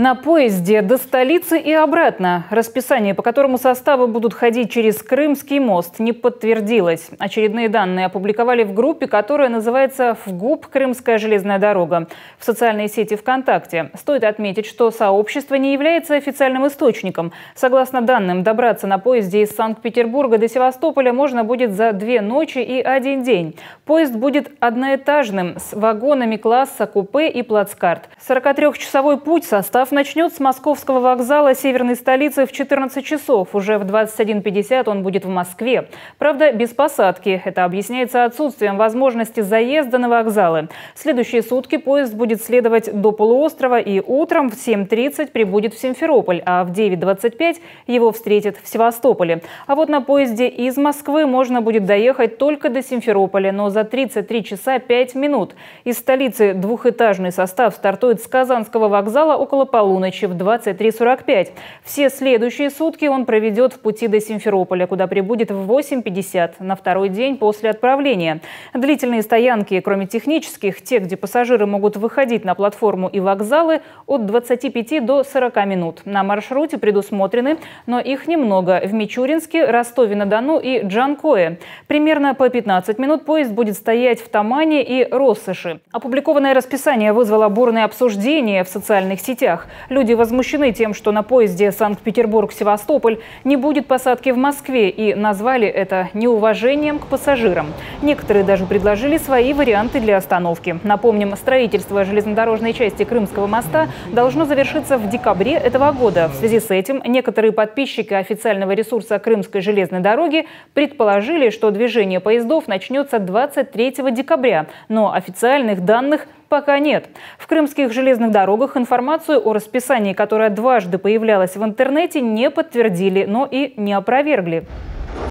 на поезде до столицы и обратно. Расписание, по которому составы будут ходить через Крымский мост, не подтвердилось. Очередные данные опубликовали в группе, которая называется «ФГУП Крымская железная дорога» в социальной сети ВКонтакте. Стоит отметить, что сообщество не является официальным источником. Согласно данным, добраться на поезде из Санкт-Петербурга до Севастополя можно будет за 2 ночи и 1 день. Поезд будет одноэтажным, с вагонами класса, купе и плацкарт. 43-часовой путь состав начнет с московского вокзала северной столицы в 14 часов. Уже в 21:50 он будет в Москве. Правда, без посадки. Это объясняется отсутствием возможности заезда на вокзалы. В следующие сутки поезд будет следовать до полуострова и утром в 7:30 прибудет в Симферополь, а в 9:25 его встретят в Севастополе. А вот на поезде из Москвы можно будет доехать только до Симферополя, но за 33 часа 5 минут. Из столицы двухэтажный состав стартует с Казанского вокзала около полуночи в 23:45. Все следующие сутки он проведет в пути до Симферополя, куда прибудет в 8:50 на второй день после отправления. Длительные стоянки, кроме технических, те, где пассажиры могут выходить на платформу и вокзалы, от 25 до 40 минут. На маршруте предусмотрены, но их немного, в Мичуринске, Ростове-на-Дону и Джанкое. Примерно по 15 минут поезд будет стоять в Тамане и Россоши. Опубликованное расписание вызвало бурные обсуждения в социальных сетях. Люди возмущены тем, что на поезде Санкт-Петербург-Севастополь не будет посадки в Москве, и назвали это неуважением к пассажирам. Некоторые даже предложили свои варианты для остановки. Напомним, строительство железнодорожной части Крымского моста должно завершиться в декабре этого года. В связи с этим некоторые подписчики официального ресурса Крымской железной дороги предположили, что движение поездов начнется 23 декабря, но официальных данных пока нет. В Крымских железных дорогах информацию о расписании, которая дважды появлялась в интернете, не подтвердили, но и не опровергли.